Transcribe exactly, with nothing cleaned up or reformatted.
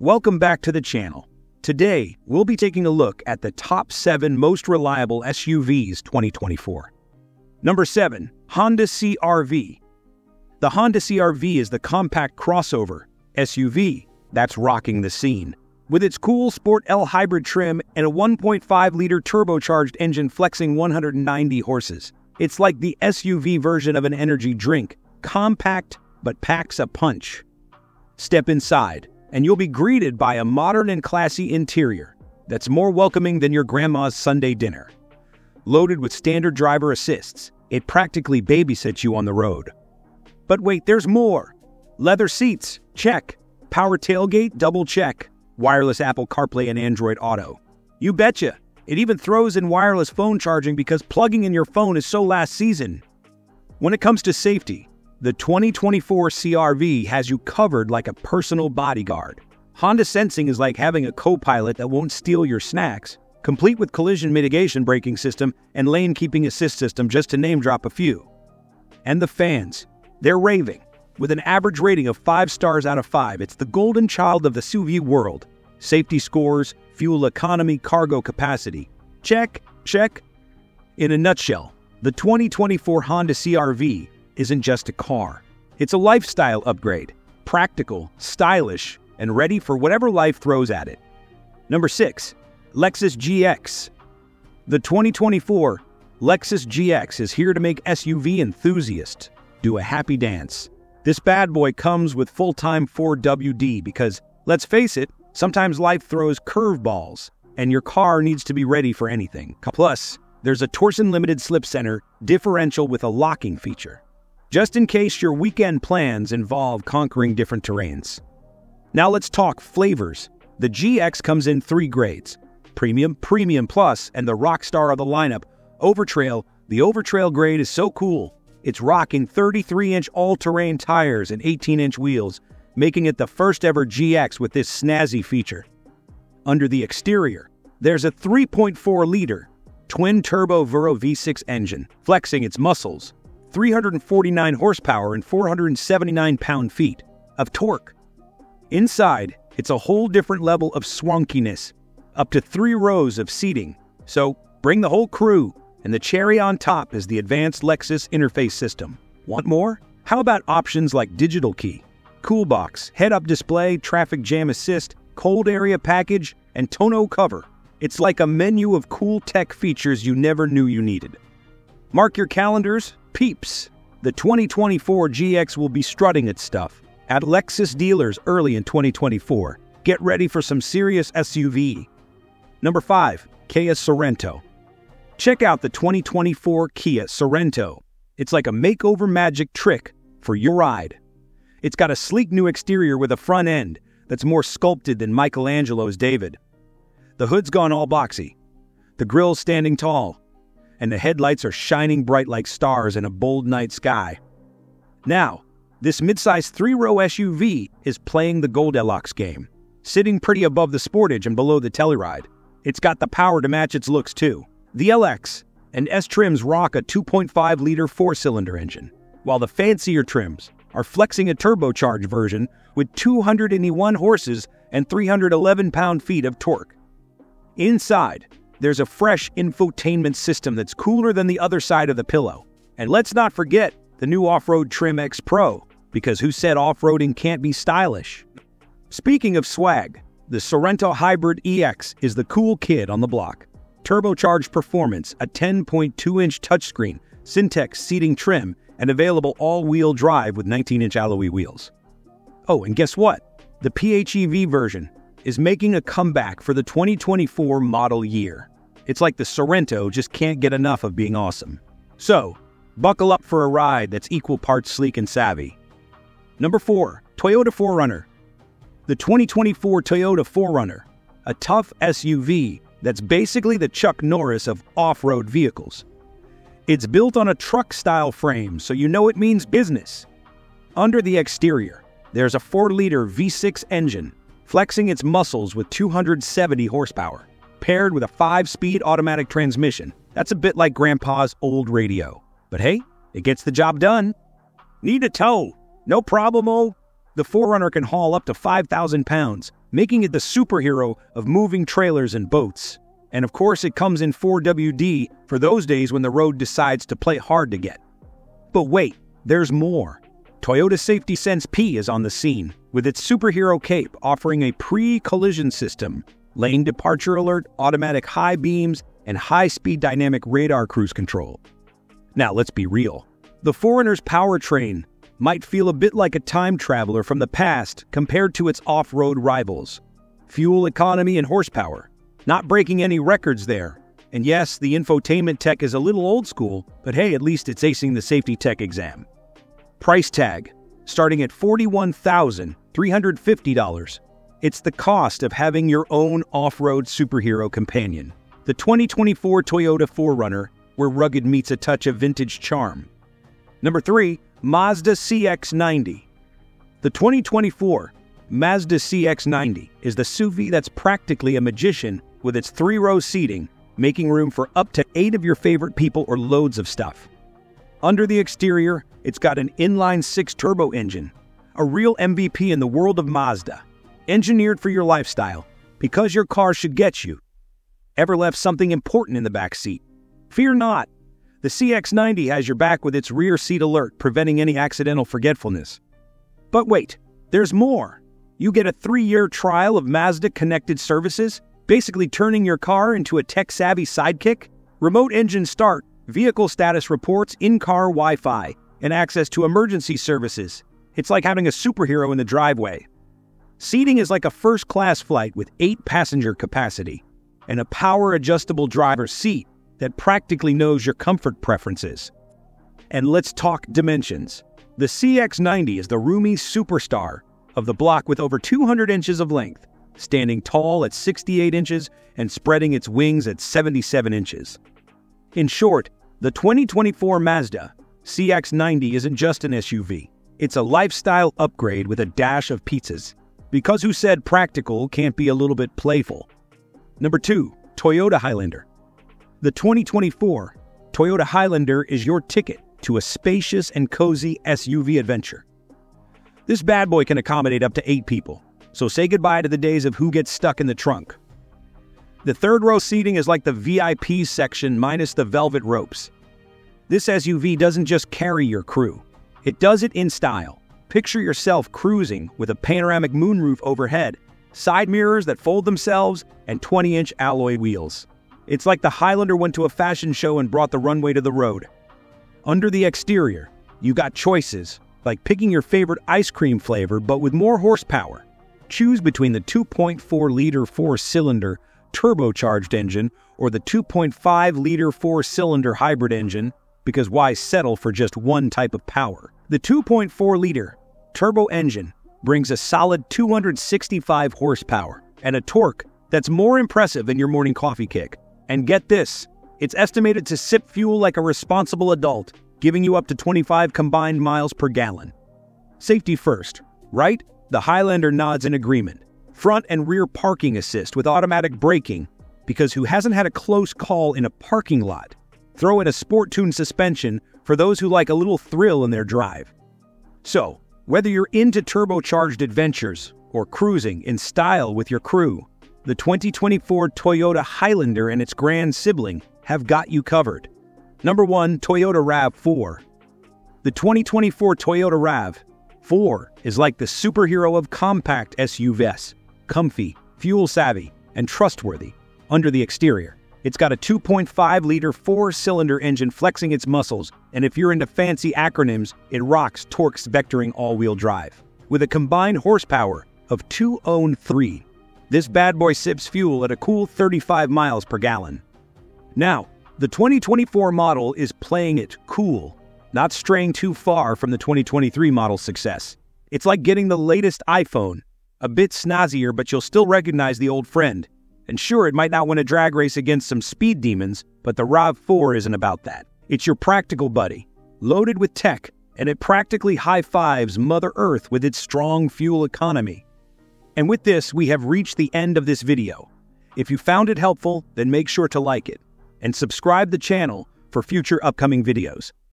Welcome back to the channel. Today, we'll be taking a look at the top seven most reliable S U Vs twenty twenty-four. Number seven, Honda C R V. The Honda C R V is the compact crossover S U V that's rocking the scene. With its cool Sport L hybrid trim and a one point five liter turbocharged engine flexing one hundred ninety horses, it's like the S U V version of an energy drink, compact but packs a punch. Step inside, and you'll be greeted by a modern and classy interior that's more welcoming than your grandma's Sunday dinner. Loaded with standard driver assists, it practically babysits you on the road. But wait, there's more! Leather seats, check. Power tailgate, double check. Wireless Apple CarPlay and Android Auto. You betcha! It even throws in wireless phone charging because plugging in your phone is so last season. When it comes to safety, the twenty twenty-four C R V has you covered like a personal bodyguard. Honda Sensing is like having a co-pilot that won't steal your snacks, complete with Collision Mitigation Braking System and Lane Keeping Assist System, just to name drop a few. And the fans, they're raving. With an average rating of five stars out of five, it's the golden child of the S U V world. Safety scores, fuel economy, cargo capacity. Check, check. In a nutshell, the twenty twenty-four Honda C R V isn't just a car. It's a lifestyle upgrade, practical, stylish, and ready for whatever life throws at it. Number six, Lexus G X. The twenty twenty-four Lexus G X is here to make S U V enthusiasts do a happy dance. This bad boy comes with full-time four W D because, let's face it, sometimes life throws curveballs, and your car needs to be ready for anything. Plus, there's a Torsen Limited Slip Center differential with a locking feature, just in case your weekend plans involve conquering different terrains. Now let's talk flavors. The G X comes in three grades: Premium, Premium Plus, and the rock star of the lineup, Overtrail. The Overtrail grade is so cool. It's rocking thirty-three inch all-terrain tires and eighteen inch wheels, making it the first ever G X with this snazzy feature. Under the exterior, there's a three point four liter twin-turbo Vero V six engine, flexing its muscles, three hundred forty-nine horsepower and four hundred seventy-nine pound-feet of torque. Inside, it's a whole different level of swankiness, up to three rows of seating, so bring the whole crew, and the cherry on top is the advanced Lexus interface system. Want more? How about options like digital key, coolbox, head-up display, traffic jam assist, cold area package, and tonneau cover? It's like a menu of cool tech features you never knew you needed. Mark your calendars, peeps. The twenty twenty-four G X will be strutting its stuff at Lexus dealers early in twenty twenty-four. Get ready for some serious S U V. Number five, Kia Sorento. Check out the twenty twenty-four Kia Sorento. It's like a makeover magic trick for your ride. It's got a sleek new exterior with a front end that's more sculpted than Michelangelo's David. The hood's gone all boxy, the grille's standing tall, and the headlights are shining bright like stars in a bold night sky. Now, this midsize three-row S U V is playing the Goldilocks game, sitting pretty above the Sportage and below the Telluride. It's got the power to match its looks too. The L X and S trims rock a two point five liter four-cylinder engine, while the fancier trims are flexing a turbocharged version with two hundred eighty-one horses and three hundred eleven pound-feet of torque. Inside, there's a fresh infotainment system that's cooler than the other side of the pillow. And let's not forget the new off-road trim X Pro, because who said off-roading can't be stylish? Speaking of swag, the Sorento Hybrid E X is the cool kid on the block. Turbocharged performance, a ten point two inch touchscreen, Syntex seating trim, and available all-wheel drive with nineteen inch alloy wheels. Oh, and guess what? The P H E V version is making a comeback for the twenty twenty-four model year. It's like the Sorento just can't get enough of being awesome. So, buckle up for a ride that's equal parts sleek and savvy. Number four, Toyota four runner. The twenty twenty-four Toyota four runner, a tough S U V that's basically the Chuck Norris of off-road vehicles. It's built on a truck-style frame, so you know it means business. Under the exterior, there's a four liter V six engine, flexing its muscles with two hundred seventy horsepower, paired with a five speed automatic transmission. That's a bit like Grandpa's old radio. But hey, it gets the job done. Need a tow? No problemo. The four runner can haul up to five thousand pounds, making it the superhero of moving trailers and boats. And of course it comes in four W D for those days when the road decides to play hard to get. But wait, there's more. Toyota Safety Sense P is on the scene, with its superhero cape offering a pre-collision system, lane departure alert, automatic high beams, and high-speed dynamic radar cruise control. Now let's be real. The four runner's powertrain might feel a bit like a time traveler from the past compared to its off-road rivals. Fuel economy and horsepower. Not breaking any records there. And yes, the infotainment tech is a little old school, but hey, at least it's acing the safety tech exam. Price tag, starting at forty-one thousand three hundred fifty dollars. It's the cost of having your own off-road superhero companion. The twenty twenty-four Toyota four runner, where rugged meets a touch of vintage charm. Number three, Mazda C X ninety. The twenty twenty-four Mazda C X ninety is the S U V that's practically a magician with its three-row seating, making room for up to eight of your favorite people or loads of stuff. Under the exterior, it's got an inline-six turbo engine, a real M V P in the world of Mazda, engineered for your lifestyle, because your car should get you. Ever left something important in the back seat? Fear not. The C X ninety has your back with its rear seat alert, preventing any accidental forgetfulness. But wait, there's more. You get a three-year trial of Mazda Connected Services, basically turning your car into a tech-savvy sidekick, remote engine start, vehicle status reports, in-car Wi-Fi, and access to emergency services. It's like having a superhero in the driveway. Seating is like a first-class flight with eight passenger capacity and a power-adjustable driver's seat that practically knows your comfort preferences. And let's talk dimensions. The C X ninety is the roomy superstar of the block with over two hundred inches of length, standing tall at sixty-eight inches and spreading its wings at seventy-seven inches. In short, the twenty twenty-four Mazda C X ninety isn't just an S U V. It's a lifestyle upgrade with a dash of pizzas. Because who said practical can't be a little bit playful? Number two, Toyota Highlander. The twenty twenty-four Toyota Highlander is your ticket to a spacious and cozy S U V adventure. This bad boy can accommodate up to eight people, so say goodbye to the days of who gets stuck in the trunk. The third-row seating is like the V I P section minus the velvet ropes. This S U V doesn't just carry your crew, it does it in style. Picture yourself cruising with a panoramic moonroof overhead, side mirrors that fold themselves, and twenty-inch alloy wheels. It's like the Highlander went to a fashion show and brought the runway to the road. Under the exterior, you got choices, like picking your favorite ice cream flavor but with more horsepower. Choose between the two point four liter four-cylinder turbocharged engine or the two point five liter four-cylinder hybrid engine, because why settle for just one type of power? The two point four liter turbo engine brings a solid two hundred sixty-five horsepower and a torque that's more impressive than your morning coffee kick. And get this, it's estimated to sip fuel like a responsible adult, giving you up to twenty-five combined miles per gallon. Safety first, right? The Highlander nods in agreement. Front and rear parking assist with automatic braking, because who hasn't had a close call in a parking lot? Throw in a sport-tuned suspension for those who like a little thrill in their drive. So, whether you're into turbocharged adventures or cruising in style with your crew, the twenty twenty-four Toyota Highlander and its grand sibling have got you covered. Number one, Toyota RAV four. The twenty twenty-four Toyota RAV four is like the superhero of compact S U Vs, comfy, fuel-savvy, and trustworthy. Under the exterior, it's got a two point five liter four-cylinder engine flexing its muscles, and if you're into fancy acronyms, it rocks Torque Vectoring All-Wheel Drive. With a combined horsepower of two oh three, this bad boy sips fuel at a cool thirty-five miles per gallon. Now, the twenty twenty-four model is playing it cool, not straying too far from the twenty twenty-three model's success. It's like getting the latest iPhone, a bit snazzier, but you'll still recognize the old friend. And sure, it might not win a drag race against some speed demons, but the RAV four isn't about that. It's your practical buddy, loaded with tech, and it practically high-fives Mother Earth with its strong fuel economy. And with this, we have reached the end of this video. If you found it helpful, then make sure to like it and subscribe the channel for future upcoming videos.